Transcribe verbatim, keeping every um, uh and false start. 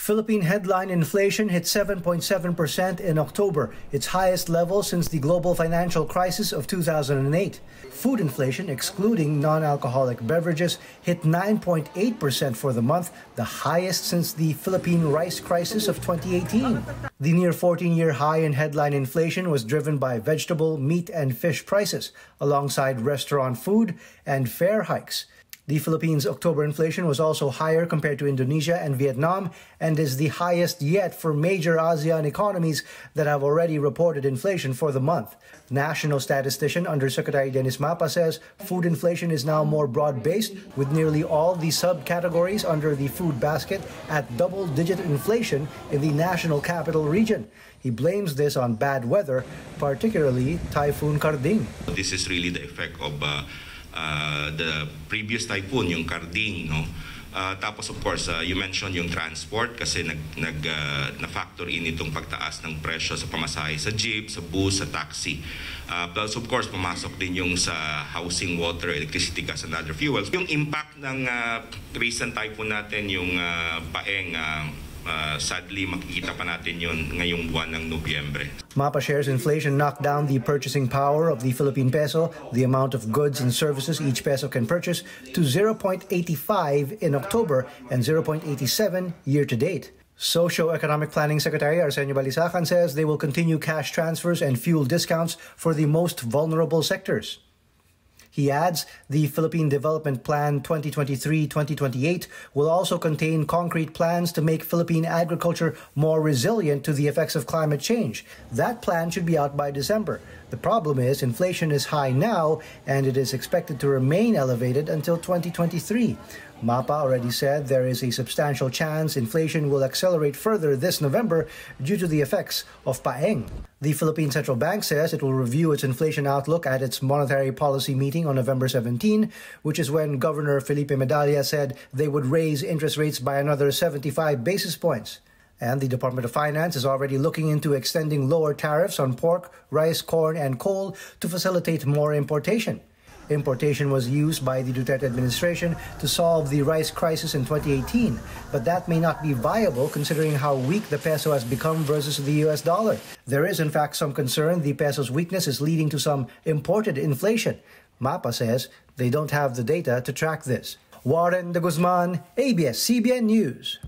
Philippine headline inflation hit seven point seven percent in October, its highest level since the global financial crisis of two thousand eight. Food inflation, excluding non-alcoholic beverages, hit nine point eight percent for the month, the highest since the Philippine rice crisis of twenty eighteen. The near fourteen-year high in headline inflation was driven by vegetable, meat, and fish prices, alongside restaurant food and fare hikes. The Philippines' October inflation was also higher compared to Indonesia and Vietnam and is the highest yet for major ASEAN economies that have already reported inflation for the month. National statistician Undersecretary Dennis Mapa says food inflation is now more broad-based, with nearly all the subcategories under the food basket at double-digit inflation in the National Capital Region. He blames this on bad weather, particularly Typhoon Karding. This is really the effect of Uh... Uh, the previous typhoon, yung Karding, no? Uh, tapos of course, uh, you mentioned yung transport kasi nag, nag, uh, na-factor in itong pagtaas ng presyo sa pamasahe sa jeep, sa bus, sa taxi. Uh, plus of course, pumasok din yung sa housing, water, electricity, gas, and other fuels. Yung impact ng uh, recent typhoon natin, yung uh, Paeng, uh, Uh, sadly, makikita pa natin yun ngayong buwan ng Nobyembre. Mapa shares inflation knocked down the purchasing power of the Philippine peso, the amount of goods and services each peso can purchase, to zero point eight five in October and zero point eight seven year-to-date. Socio-Economic Planning Secretary Arsenio Balisacan says they will continue cash transfers and fuel discounts for the most vulnerable sectors. He adds the Philippine Development Plan twenty twenty-three to twenty twenty-eight will also contain concrete plans to make Philippine agriculture more resilient to the effects of climate change. That plan should be out by December. The problem is inflation is high now and it is expected to remain elevated until twenty twenty-three. Mapa already said there is a substantial chance inflation will accelerate further this November due to the effects of Paeng. The Philippine Central Bank says it will review its inflation outlook at its monetary policy meeting on November seventeenth, which is when Governor Felipe Medalla said they would raise interest rates by another seventy-five basis points. And the Department of Finance is already looking into extending lower tariffs on pork, rice, corn, and coal to facilitate more importation. Importation was used by the Duterte administration to solve the rice crisis in twenty eighteen, but that may not be viable considering how weak the peso has become versus the U S dollar. There is, in fact, some concern the peso's weakness is leading to some imported inflation. Mapa says they don't have the data to track this. Warren De Guzman, A B S C B N News.